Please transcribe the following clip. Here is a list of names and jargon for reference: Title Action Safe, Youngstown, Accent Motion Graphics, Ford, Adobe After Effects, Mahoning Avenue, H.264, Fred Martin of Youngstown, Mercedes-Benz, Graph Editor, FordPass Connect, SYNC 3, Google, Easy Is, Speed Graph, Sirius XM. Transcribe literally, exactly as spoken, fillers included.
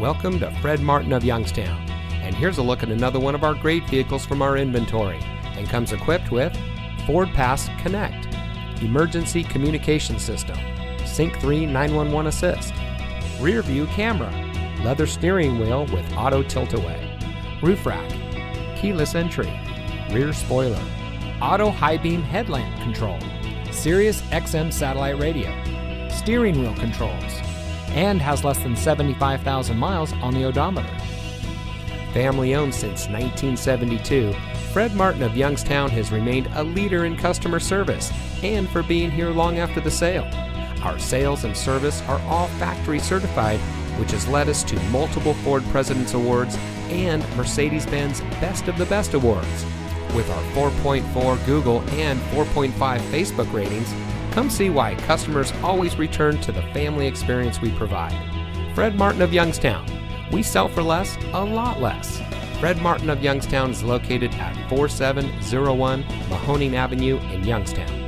Welcome to Fred Martin of Youngstown, and here's a look at another one of our great vehicles from our inventory, and comes equipped with FordPass Connect, Emergency Communication System, sync three nine one one Assist, Rear View Camera, Leather Steering Wheel with Auto Tilt-Away, Roof Rack, Keyless Entry, Rear Spoiler, Auto High Beam Headlamp Control, Sirius X M Satellite Radio, Steering Wheel Controls, and has less than seventy-five thousand miles on the odometer. Family owned since nineteen seventy-two, Fred Martin of Youngstown has remained a leader in customer service and for being here long after the sale. Our sales and service are all factory certified, which has led us to multiple Ford President's Awards and Mercedes-Benz Best of the Best Awards. With our four point four Google and four point five Facebook ratings, come see why customers always return to the family experience we provide. Fred Martin of Youngstown. We sell for less, a lot less. Fred Martin of Youngstown is located at forty-seven oh one Mahoning Avenue in Youngstown.